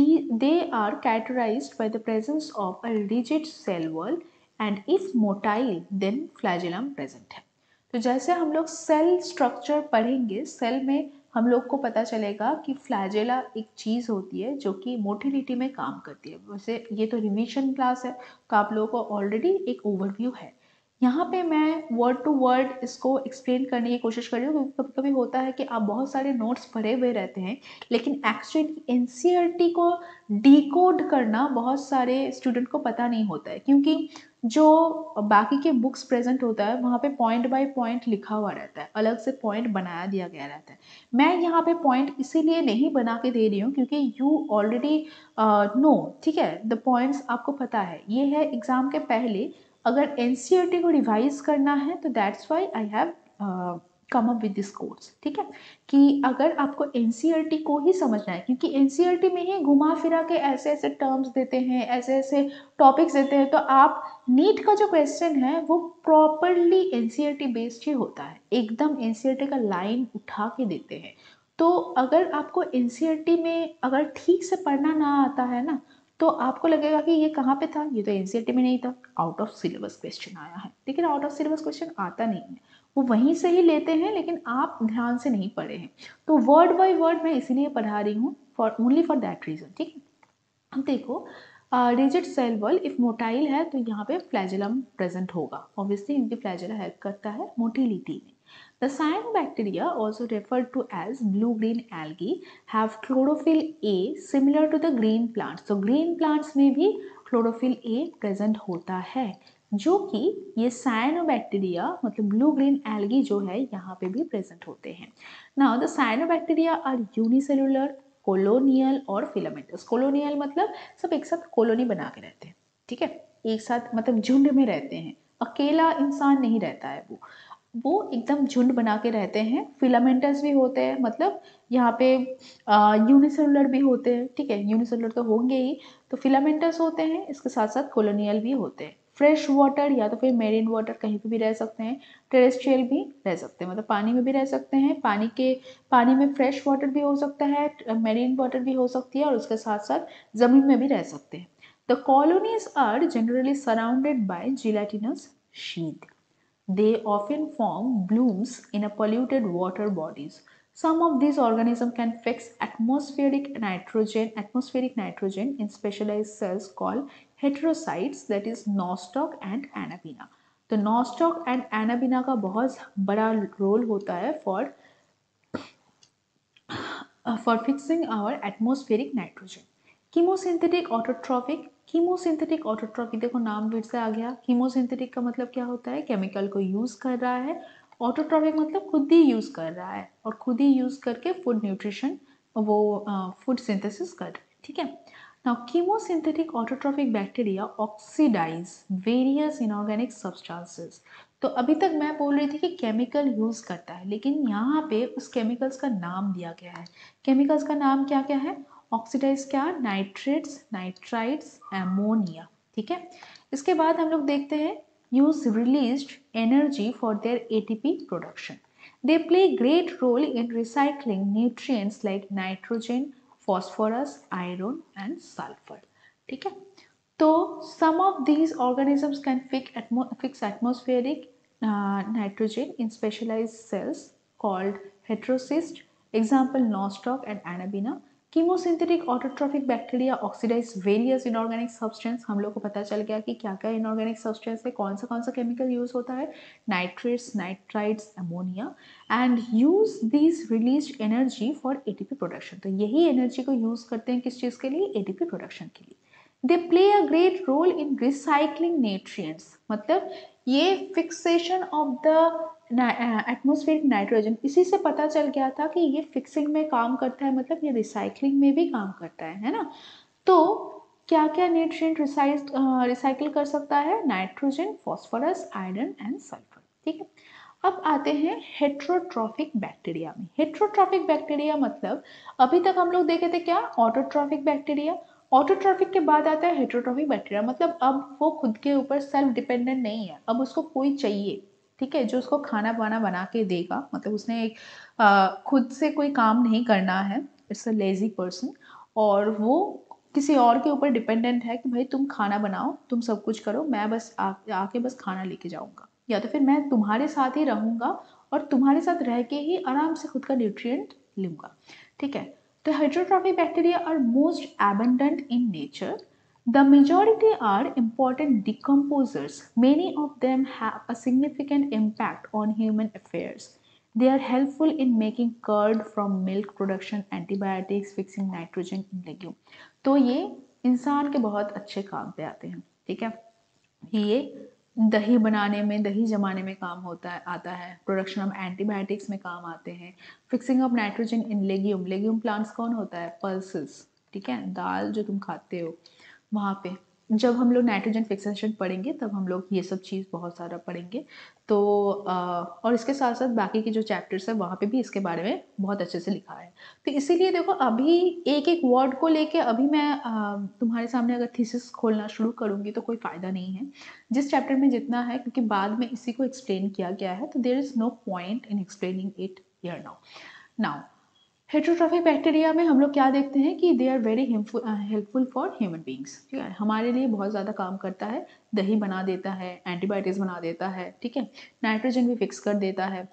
They are characterised by the presence of a rigid cell wall and if motile then flagellum present है। तो जैसे हम लोग cell structure पढ़ेंगे, cell में हम लोग को पता चलेगा कि फ्लैजेला एक चीज़ होती है जो कि मोटिलिटी में काम करती है। वैसे ये तो रिवीजन क्लास है तो आप लोगों को ऑलरेडी एक ओवरव्यू है, यहाँ पे मैं वर्ड टू वर्ड इसको एक्सप्लेन करने की कोशिश कर रही हूँ, क्योंकि कभी कभी होता है कि आप बहुत सारे नोट्स पढ़े हुए रहते हैं, लेकिन एक्चुअली एनसीईआरटी को डीकोड करना बहुत सारे स्टूडेंट को पता नहीं होता है, क्योंकि जो बाकी के बुक्स प्रेजेंट होता है वहाँ पे पॉइंट बाय पॉइंट लिखा हुआ रहता है, अलग से पॉइंट बनाया दिया गया रहता है। मैं यहाँ पे पॉइंट इसीलिए नहीं बना के दे रही हूँ क्योंकि यू ऑलरेडी नो, ठीक है, द पॉइंट्स आपको पता है। ये है एग्ज़ाम के पहले, अगर एनसीईआरटी को रिवाइज करना है तो that's why I have come up with this course, ठीक है, कि अगर आपको एनसीईआरटी को ही समझना है, क्योंकि एनसीईआरटी में ही घुमा फिरा के ऐसे ऐसे टर्म्स देते हैं, ऐसे ऐसे टॉपिक्स देते हैं, तो आप नीट का जो क्वेश्चन है वो प्रॉपरली एनसीईआरटी बेस्ड ही होता है, एकदम एनसीईआरटी का लाइन उठा के देते हैं। तो अगर आपको एनसीईआरटी में अगर ठीक से पढ़ना ना आता है ना, तो आपको लगेगा कि ये कहाँ पे था, ये तो एनसीईआरटी में नहीं था, आउट ऑफ सिलेबस क्वेश्चन आया है, लेकिन आउट ऑफ सिलेबस क्वेश्चन आता नहीं है, वो वहीं से ही लेते हैं, लेकिन आप ध्यान से नहीं पढ़े हैं। तो वर्ड बाय वर्ड मैं इसीलिए पढ़ा रही हूँ, for only for that reason, ठीक है। अब देखो rigid cell wall if motile है तो यहाँ पे फ्लैजेलम प्रेजेंट होगा, ऑब्वियसली इनकी फ्लैजेला हेल्प करता है मोटिलिटी में। The cyanobacteria, also referred to as blue-green algae, have chlorophyll A similar to the green plants. So green plants में भी chlorophyll A present होता है, जो कि ये cyanobacteria मतलब blue-green algae जो है यहाँ पे भी present होते हैं। Now the cyanobacteria are unicellular, colonial और filamentous. Colonial मतलब सब एक साथ colony बना के रहते हैं, ठीक है, एक साथ मतलब झुंड में रहते हैं, अकेला इंसान नहीं रहता है, वो एकदम झुंड बना के रहते हैं। फिलामेंटस भी होते हैं, मतलब यहाँ पे यूनिसेलुलर भी होते हैं, ठीक है, यूनिसेलुलर तो होंगे ही, तो फिलामेंटस होते हैं, इसके साथ साथ कॉलोनियल भी होते हैं। फ्रेश वाटर या तो फिर मेरीन वाटर कहीं पे भी रह सकते हैं, टेरेस्ट्रियल भी रह सकते हैं, मतलब पानी में भी रह सकते हैं, पानी में फ्रेश वाटर भी हो सकता है, मेरीन वाटर भी हो सकती है और उसके साथ साथ ज़मीन में भी रह सकते हैं। The colonies are generally surrounded by gelatinous sheet. They often form blooms in a polluted water bodies. Some of these organisms can fix atmospheric nitrogen in specialized cells called heterocytes, that is Nostoc and Anabaena. तो Nostoc and Anabaena का बहुत बड़ा role होता है for fixing our atmospheric nitrogen. Chemosynthetic autotrophic, देखो नाम बीच से आ गया। कीमोसिंथेटिक का मतलब क्या होता है, केमिकल को यूज़ कर रहा है। ऑटोट्रॉफिक मतलब खुद ही यूज़ कर रहा है और खुद ही यूज़ करके फूड न्यूट्रिशन वो फूड सिंथेसिस कर, ठीक है। Now chemosynthetic autotrophic bacteria oxidise various inorganic substances. तो अभी तक मैं बोल रही थी कि केमिकल यूज़ करता है, लेकिन यहाँ पे उस केमिकल्स का नाम दिया गया है। केमिकल्स का नाम क्या क्या है, ऑक्सीडाइज क्या, नाइट्रेट्स, नाइट्राइड्स, एमोनिया, ठीक है। इसके बाद हम लोग देखते हैं use released energy for their ATP production. They play great role in recycling nutrients like nitrogen, phosphorus, iron and sulphur, ठीक है। तो some of these organisms can fix atmospheric nitrogen in specialised cells called heterocyst, example nostoc and anabaena. Chemosynthetic autotrophic bacteria oxidise various inorganic substance, हम लोग को पता चल गया कि क्या क्या इनऑर्गेनिक सब्सटेंस है, कौन सा केमिकल यूज़ होता है, nitrates, nitrides, ammonia, and use this release energy for ATP production. तो यही एनर्जी को यूज़ करते हैं किस चीज़ के लिए, एटीपी प्रोडक्शन के लिए। They play a great role in recycling nutrients, मतलब ये fixation of the atmospheric nitrogen, इसी से पता चल गया था कि ये फिक्सिंग में काम करता है, मतलब ये रिसाइकलिंग में भी काम करता है ना। तो क्या क्या न्यूट्रिएंट रिसाइकल कर सकता है, nitrogen, phosphorus, iron and sulphur, ठीक है। अब आते हैं हेटरोट्रॉफिक बैक्टीरिया में। हेटरोट्रॉफिक बैक्टीरिया मतलब अभी तक हम लोग देखे थे क्या, ऑटोट्रॉफिक बैक्टीरिया, ऑटोट्रॉफिक के बाद आता है हेटरोट्रॉफिक बैक्टीरिया, मतलब अब वो खुद के ऊपर सेल्फ डिपेंडेंट नहीं है, अब उसको कोई चाहिए, ठीक है, जो उसको खाना पाना बना के देगा, मतलब उसने एक खुद से कोई काम नहीं करना है, इट्स अ लेजी पर्सन, और वो किसी और के ऊपर डिपेंडेंट है कि भाई तुम खाना बनाओ, तुम सब कुछ करो, मैं बस आके बस खाना लेके जाऊँगा, या तो फिर मैं तुम्हारे साथ ही रहूँगा और तुम्हारे साथ रह के ही आराम से खुद का न्यूट्रिएंट लूँगा, ठीक है। तो heterotrophic bacteria are most abundant in nature. The majority are important decomposers. Many of them have a significant impact on human affairs. They are helpful in making curd from milk production, antibiotics, fixing nitrogen in legume. तो ये इंसान के बहुत अच्छे काम पे आते हैं, ठीक है। ये दही बनाने में, दही जमाने में काम आता है, प्रोडक्शन ऑफ एंटीबायोटिक्स में काम आते हैं, fixing of nitrogen in legume. Legume plants कौन होता है, पल्सेस, ठीक है, दाल जो तुम खाते हो, वहाँ पे जब हम लोग नाइट्रोजन फिक्सेशन पढ़ेंगे तब हम लोग ये सब चीज़ बहुत सारा पढ़ेंगे। तो और इसके साथ साथ बाकी के जो चैप्टर्स हैं वहाँ पे भी इसके बारे में बहुत अच्छे से लिखा है। तो इसीलिए देखो अभी एक एक वर्ड को लेके अभी मैं तुम्हारे सामने अगर थीसिस खोलना शुरू करूँगी तो कोई फ़ायदा नहीं है जिस चैप्टर में जितना है, क्योंकि बाद में इसी को एक्सप्लेन किया गया है, तो there is no point in explaining it here now. Heterotrophic bacteria में हम लोग क्या देखते हैं कि they are very helpful for human beings, ठीक है, हमारे लिए बहुत ज़्यादा काम करता है, दही बना देता है, एंटीबायोटिक्स बना देता है, ठीक है, नाइट्रोजन भी फिक्स कर देता है।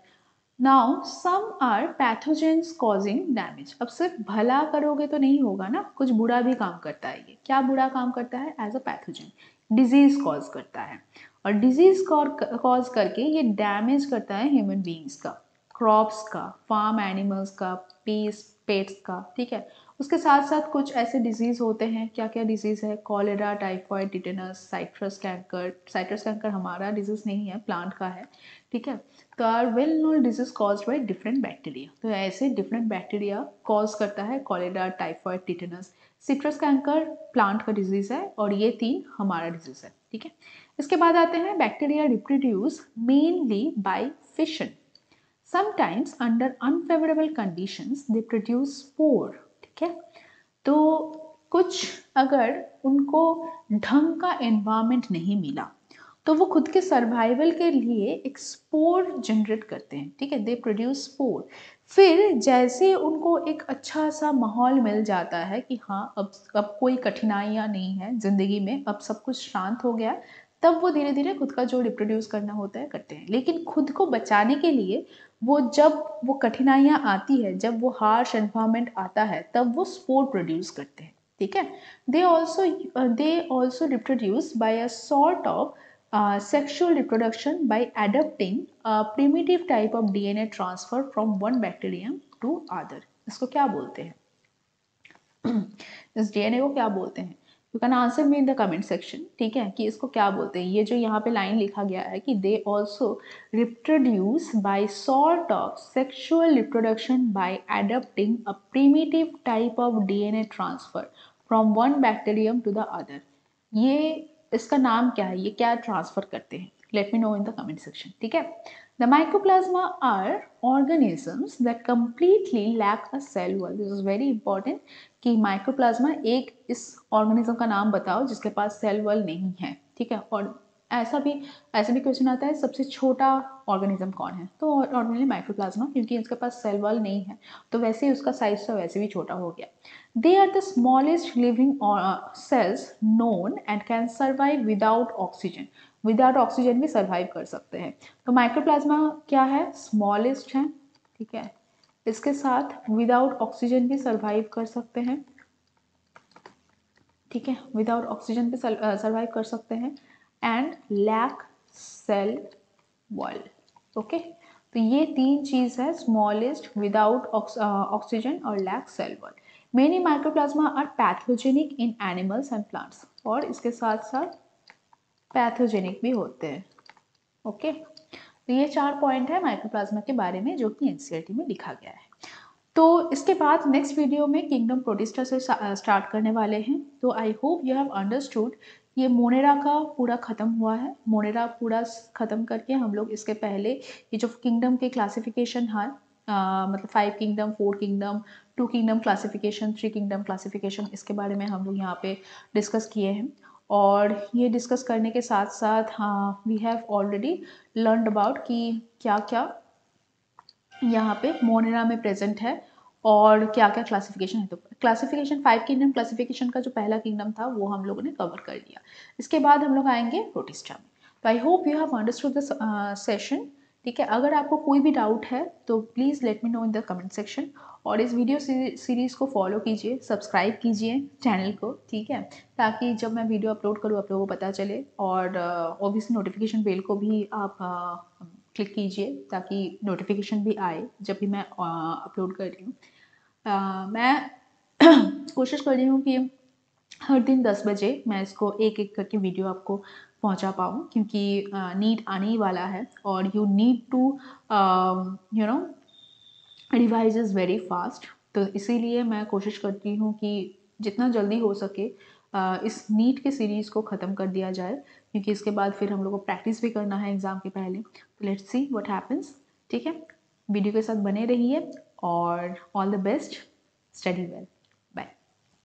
Now some are pathogens causing damage. अब सिर्फ भला करोगे तो नहीं होगा ना, कुछ बुरा भी काम करता है. ये क्या बुरा काम करता है? As a pathogen disease cause करता है, और डिजीज कॉज करके ये डैमेज करता है ह्यूमन बींग्स का, क्रॉप्स का, फार्म एनिमल्स का, पेट्स का. ठीक है, उसके साथ साथ कुछ ऐसे डिजीज़ होते हैं. क्या क्या डिजीज़ है? Cholera, typhoid, tetanus, citrus canker. Citrus canker हमारा डिजीज़ नहीं है, प्लांट का है. ठीक है, तो are well known disease cause by different bacteria. तो ऐसे डिफरेंट बैक्टीरिया कॉज करता है cholera, typhoid, tetanus. Citrus canker plant का डिजीज़ है, और ये तीन हमारा डिजीज़ है. ठीक है, इसके बाद आते हैं bacteria reproduce mainly by fission. Sometimes under unfavourable conditions they produce spore. ठीक है, तो कुछ अगर उनको ढंग का एनवायरनमेंट नहीं मिला तो वो खुद के सर्वाइवल के लिए एक स्पोर जनरेट करते हैं. ठीक है, दे प्रोड्यूस स्पोर. फिर जैसे उनको एक अच्छा सा माहौल मिल जाता है कि हाँ अब कोई कठिनाइयाँ नहीं है ज़िंदगी में, अब सब कुछ शांत हो गया, तब वो धीरे धीरे खुद का जो रिप्रोड्यूस करना होता है करते हैं. लेकिन खुद को बचाने के लिए वो जब वो कठिनाइयाँ आती है, जब वो हार्श एनवायरनमेंट आता है, तब वो स्पोर प्रोड्यूस करते हैं. ठीक है, they also reproduce by a sort of sexual reproduction by adapting primitive type of DNA transfer from one bacterium to other. इसको क्या बोलते हैं? इस DNA को क्या बोलते हैं? You can answer me in the comment section. ठीक है, कि इसको क्या बोलते हैं. ये जो यहाँ पे लाइन लिखा गया है कि they also reproduce by sort of sexual reproduction by adapting a primitive type of DNA transfer from one bacterium to the other. ये इसका नाम क्या है? ये क्या ट्रांसफर करते हैं? Let me know in the comment section. ठीक है, the mycoplasma are organisms that completely lack a cell wall. This is very important कि माइकोप्लाज्मा एक इस ऑर्गेनिज्म का नाम बताओ जिसके पास सेल वॉल नहीं है. ठीक है, और ऐसा भी क्वेश्चन आता है सबसे छोटा ऑर्गेनिज्म कौन है, तो ऑर्डिनरी माइकोप्लाज्मा, क्योंकि इसके पास सेल वॉल नहीं है तो वैसे ही उसका साइज तो वैसे भी छोटा हो गया. They are the smallest living cells known and can survive without oxygen. Without oxygen भी सर्वाइव कर सकते हैं. तो माइकोप्लाज्मा क्या है? स्मॉलेस्ट है. ठीक है, इसके साथ विदाउट ऑक्सीजन भी सर्वाइव कर सकते हैं. ठीक है, विदाउट ऑक्सीजन भी सर्वाइव कर सकते हैं and lack cell wall. Okay, तो ये तीन चीज़ है, स्मॉलेस्ट, विदाउट ऑक्सीजन और lack cell wall. Many mycoplasma are pathogenic in animals and plants, और इसके साथ साथ पैथोजेनिक भी होते हैं. ओके, तो ये चार पॉइंट है माइकोप्लाज्मा के बारे में जो कि NCERT में लिखा गया है. तो इसके बाद नेक्स्ट वीडियो में किंगडम प्रोटिस्टा से स्टार्ट करने वाले हैं. तो I hope you have understood. ये मोनेरा का पूरा ख़त्म हुआ है. मोनेरा पूरा ख़त्म करके हम लोग इसके पहले ये जो किंगडम के क्लासिफिकेशन है, मतलब 5 kingdom, 4 kingdom, 2 kingdom classification, 3 kingdom classification, इसके बारे में हम लोग यहाँ पे डिस्कस किए हैं. और ये डिस्कस करने के साथ साथ we have already learn about कि क्या क्या यहाँ पे मोनेरा में प्रेजेंट है और क्या क्या क्लासिफिकेशन है. तो क्लासिफिकेशन 5 किंगडम क्लासिफिकेशन का जो पहला किंगडम था वो हम लोगों ने कवर कर लिया. इसके बाद हम लोग आएंगे प्रोटिस्टा में. तो I hope you have understood this session. ठीक है, अगर आपको कोई भी डाउट है तो please let me know in the comment section. और इस वीडियो सीरीज़ को फॉलो कीजिए, सब्सक्राइब कीजिए चैनल को. ठीक है, ताकि जब मैं वीडियो अपलोड करूँ आप लोगों को पता चले. और ऑब्वियसली नोटिफिकेशन बेल को भी आप क्लिक कीजिए ताकि नोटिफिकेशन भी आए जब भी मैं अपलोड कर रही हूँ. मैं कोशिश कर रही हूँ कि हर दिन 10 बजे मैं इसको एक एक करके वीडियो आपको पहुँचा पाऊँ, क्योंकि नीट आने ही वाला है और you need to you know revise is very fast. तो इसीलिए मैं कोशिश करती हूँ कि जितना जल्दी हो सके इस नीट के सीरीज़ को ख़त्म कर दिया जाए, क्योंकि इसके बाद फिर हम लोग को प्रैक्टिस भी करना है एग्ज़ाम के पहले. तो लेट्स सी व्हाट हैपेंस. ठीक है, वीडियो के साथ बने रहिए और all the best, study well.